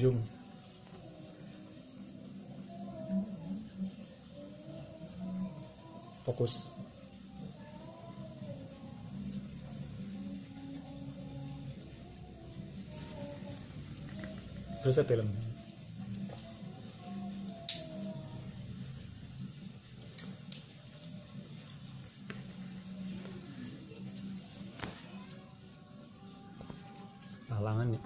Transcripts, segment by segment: Zoom. Fokus. Terus saya film. Halangan ya.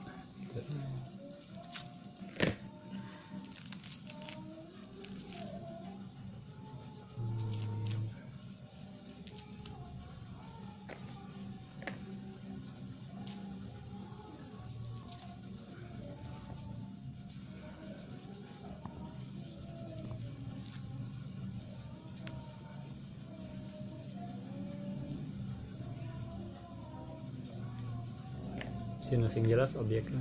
Sinus yang jelas objeknya.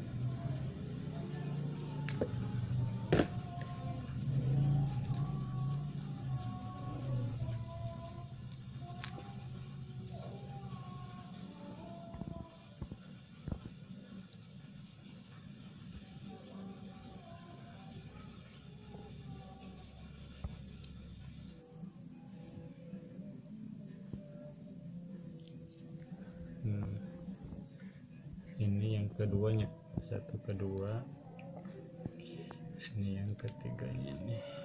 Ini yang keduanya, satu kedua, ini yang ketiganya nih.